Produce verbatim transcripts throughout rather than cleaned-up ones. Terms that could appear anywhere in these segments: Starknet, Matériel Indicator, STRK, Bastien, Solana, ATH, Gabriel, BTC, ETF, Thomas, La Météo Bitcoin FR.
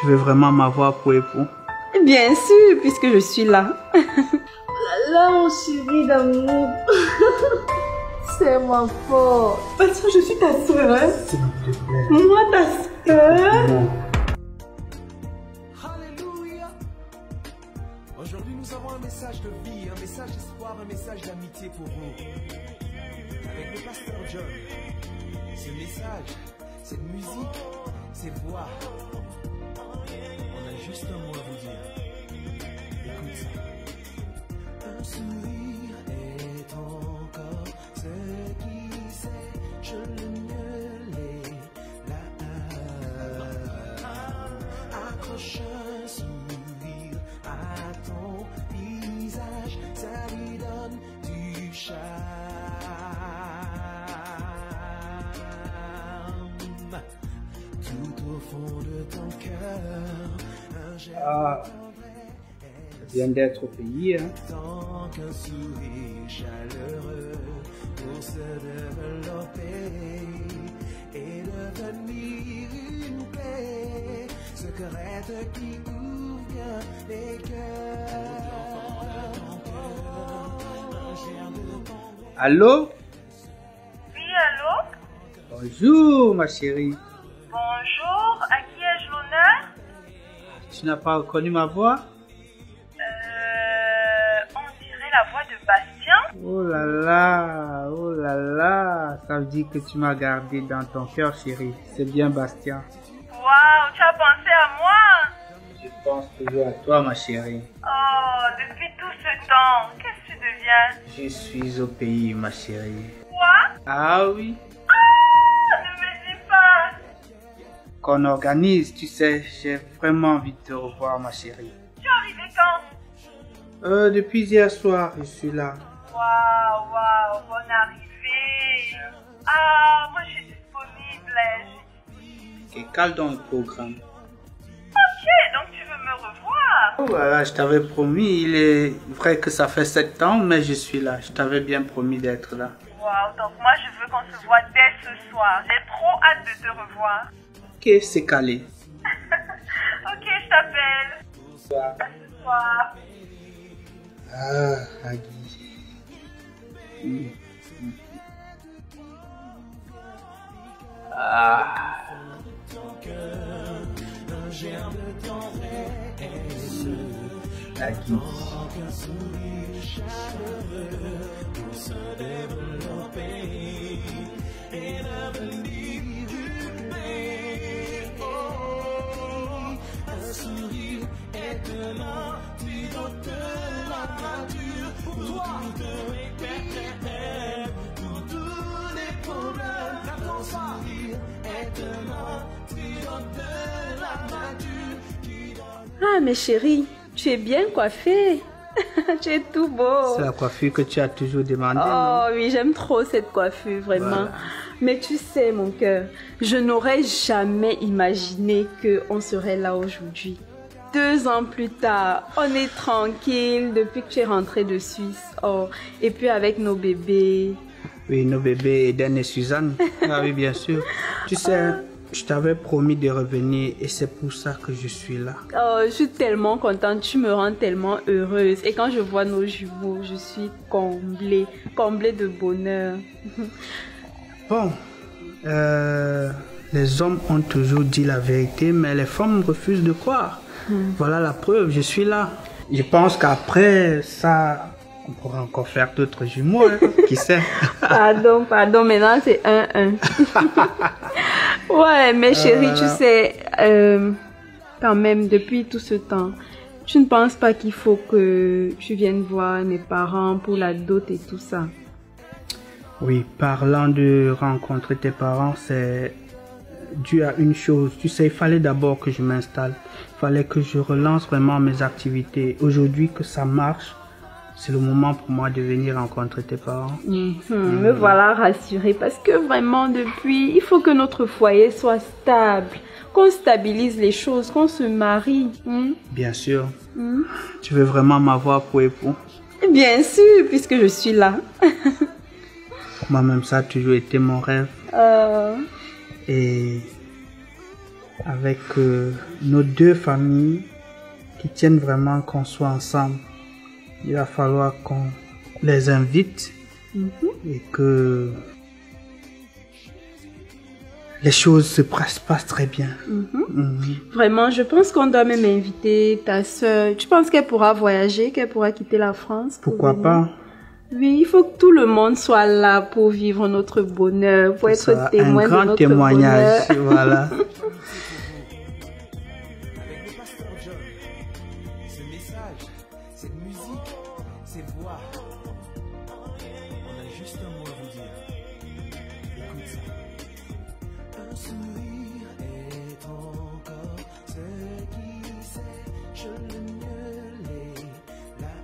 Tu veux vraiment m'avoir pour époux? Bien sûr, puisque je suis là. Là, mon chéri d'amour. C'est moi fort. Bastien, je suis ta soeur. S'il te plaît. Moi, ta soeur. Bon. Aujourd'hui, nous avons un message de vie, un message d'espoir, un message d'amitié pour vous. Avec le pasteur John, ce message, cette musique, ces voix, on a juste un mot à vous dire. Écoute ça. Un sourire est encore ce qui sait, je le ne l'ai là. Accroche un sourire à ton visage, ça lui donne du charme. Tout au fond de ton cœur. Ah, je viens d'être payé. Hein. Tant qu'un sourire chaleureux pour se développer et devenir une paix, secrète qui ouvre bien les cœurs. Allô? Oui, allô? Bonjour, ma chérie. Bonjour, à qui ai-je l'honneur? Tu n'as pas reconnu ma voix? Euh, on dirait la voix de Bastien. Oh là là, oh là là, ça veut dire que tu m'as gardé dans ton cœur, chérie. C'est bien, Bastien. Waouh, tu as pensé à moi? Je pense toujours à toi, ma chérie. Oh, depuis tout ce temps, qu'est-ce que tu deviens? Je suis au pays, ma chérie. Quoi? Ah oui. Qu'on organise, tu sais, j'ai vraiment envie de te revoir, ma chérie. Tu es arrivé quand? Euh, depuis hier soir, je suis là. Waouh, waouh, bonne arrivée. Ah, moi je suis disponible. Et cale dans le programme. Ok, donc tu veux me revoir? Oh là là, je t'avais promis, il est vrai que ça fait sept ans, mais je suis là. Je t'avais bien promis d'être là. Waouh, donc moi je veux qu'on se voit dès ce soir. J'ai trop hâte de te revoir. Ok, c'est calé. Ok, je t'appelle. Bonsoir. Bonsoir. Ah, Agui. Mmh. Ah. Agui. Ah, mes chéris, tu es bien coiffée. Tu es tout beau. C'est la coiffure que tu as toujours demandé. Oh non? Oui, j'aime trop cette coiffure, vraiment. Voilà. Mais tu sais, mon cœur, je n'aurais jamais imaginé qu'on serait là aujourd'hui. Deux ans plus tard, on est tranquille depuis que tu es rentrée de Suisse. Oh, et puis avec nos bébés. Oui, nos bébés, Eden et Suzanne. Ah oui, bien sûr. Tu sais... Oh. Je t'avais promis de revenir et c'est pour ça que je suis là. Oh, je suis tellement contente, tu me rends tellement heureuse. Et quand je vois nos jumeaux, je suis comblée, comblée de bonheur. Bon, euh, les hommes ont toujours dit la vérité, mais les femmes refusent de croire. Hmm. Voilà la preuve, je suis là. Je pense qu'après ça... On pourra encore faire d'autres jumeaux, hein? Qui sait? Pardon, pardon, maintenant c'est un un. Ouais, mais chérie, euh... tu sais, euh, quand même, depuis tout ce temps, tu ne penses pas qu'il faut que tu viennes voir mes parents pour la dot et tout ça? Oui, parlant de rencontrer tes parents, c'est dû à une chose. Tu sais, il fallait d'abord que je m'installe. Il fallait que je relance vraiment mes activités. Aujourd'hui, que ça marche. C'est le moment pour moi de venir rencontrer tes parents. Mmh. Mmh. Me voilà rassurée parce que vraiment depuis, il faut que notre foyer soit stable, qu'on stabilise les choses, qu'on se marie. Mmh. Bien sûr. Mmh. Tu veux vraiment m'avoir pour époux? Bien sûr, puisque je suis là. Moi-même, ça a toujours été mon rêve. Euh... Et avec euh, nos deux familles qui tiennent vraiment qu'on soit ensemble. Il va falloir qu'on les invite mm-hmm. et que les choses se passent, passent très bien. Mm-hmm. Mm-hmm. Vraiment, je pense qu'on doit même inviter ta soeur. Tu penses qu'elle pourra voyager, qu'elle pourra quitter la France? Pourquoi pas? Oui, il faut que tout le monde soit là pour vivre notre bonheur, pour être ça, témoin de notre bonheur. Un grand témoignage, voilà. Avec le pasteur John, ce message, cette musique, ces voix, on a juste un mot à vous dire. Écoute ça. Un sourire est encore ce qui sait, je le mieux l'ai là.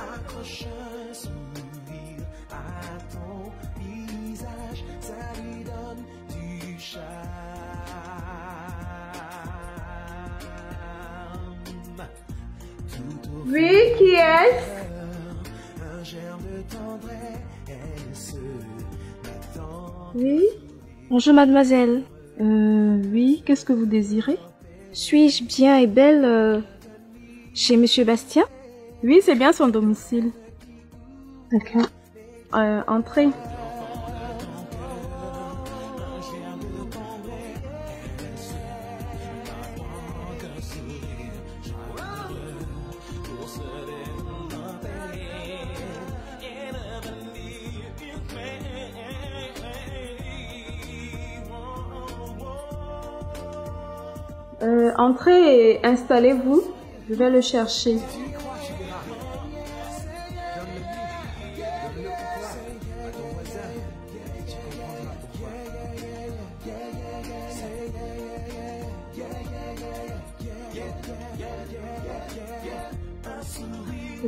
Accroche un sourire à ton visage, ça lui donne du charme. Oui, qui est-ce? Oui. Bonjour mademoiselle. Euh, oui, qu'est-ce que vous désirez? Suis-je bien et belle euh, chez monsieur Bastien? Oui, c'est bien son domicile. D'accord. Euh, entrez. Euh, entrez et installez-vous. Je vais le chercher.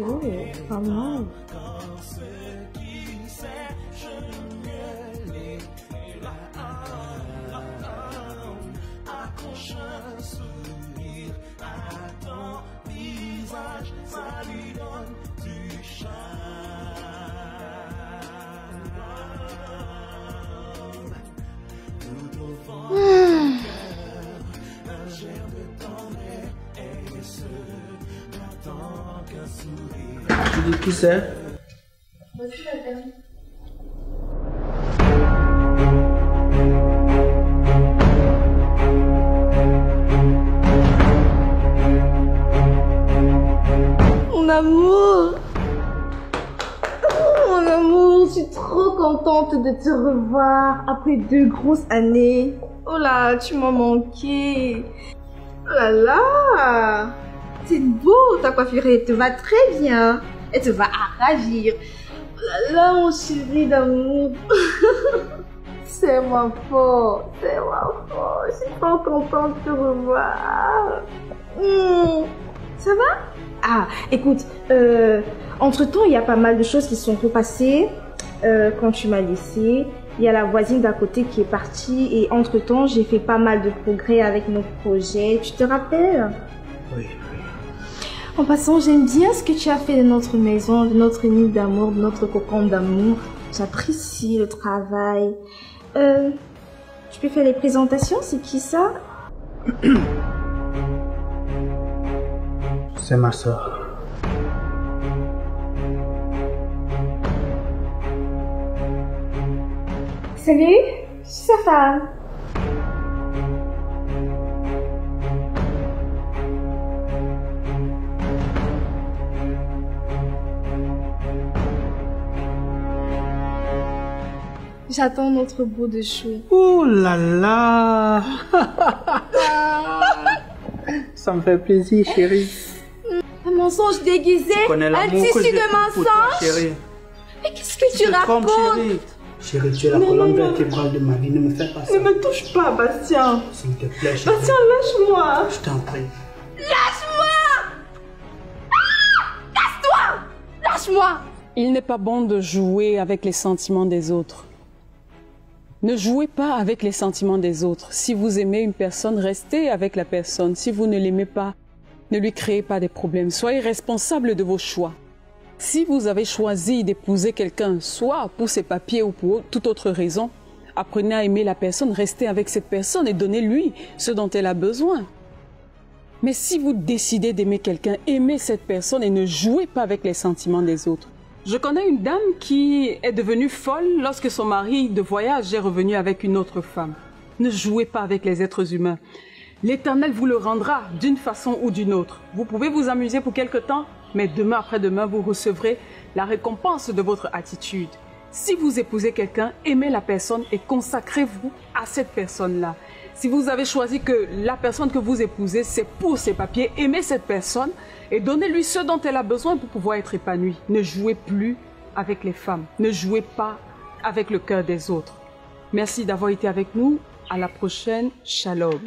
Oh, pas mal. Tu dis qui c'est? Mon amour! Oh, mon amour, je suis trop contente de te revoir après deux grosses années. Oh là, tu m'as manqué. Oh là là! C'est beau, ta coiffure te va très bien. Elle te va à ravir. Oh là là, mon chéri d'amour. C'est moi fort, c'est moi fort. Je suis trop contente de te revoir. Mmh. Ça va? Ah, écoute, euh, entre-temps, il y a pas mal de choses qui sont repassées euh, quand tu m'as laissé. Il y a la voisine d'à côté qui est partie et entre-temps, j'ai fait pas mal de progrès avec nos projets. Tu te rappelles? Oui. En passant, j'aime bien ce que tu as fait de notre maison, de notre nid d'amour, de notre cocon d'amour. J'apprécie le travail. Euh, tu peux faire les présentations, c'est qui ça? C'est ma soeur. Salut, je suis sa femme. J'attends notre bout de chou. Oh là là. Ça me fait plaisir, chérie. Un mensonge déguisé, un tissu de mensonge. Mais qu'est-ce que tu racontes? Chérie, tu es la colonne vertébrale de ma vie, ne me fais pas ça. Ne me touche pas, Bastien. S'il te plaît, chérie. Bastien, lâche-moi. Je t'en prie. Lâche-moi. Ah, casse-toi. Lâche-moi. Il n'est pas bon de jouer avec les sentiments des autres. Ne jouez pas avec les sentiments des autres. Si vous aimez une personne, restez avec la personne. Si vous ne l'aimez pas, ne lui créez pas des problèmes. Soyez responsable de vos choix. Si vous avez choisi d'épouser quelqu'un, soit pour ses papiers ou pour toute autre raison, Apprenez à aimer la personne, restez avec cette personne et donnez-lui ce dont elle a besoin. Mais si vous décidez d'aimer quelqu'un, aimez cette personne et ne jouez pas avec les sentiments des autres. Je connais une dame qui est devenue folle lorsque son mari de voyage est revenu avec une autre femme. Ne jouez pas avec les êtres humains. L'Éternel vous le rendra d'une façon ou d'une autre. Vous pouvez vous amuser pour quelque temps, mais demain après-demain, vous recevrez la récompense de votre attitude. Si vous épousez quelqu'un, aimez la personne et consacrez-vous à cette personne-là. Si vous avez choisi que la personne que vous épousez, c'est pour ses papiers, aimez cette personne et donnez-lui ce dont elle a besoin pour pouvoir être épanouie. Ne jouez plus avec les femmes. Ne jouez pas avec le cœur des autres. Merci d'avoir été avec nous. À la prochaine. Shalom.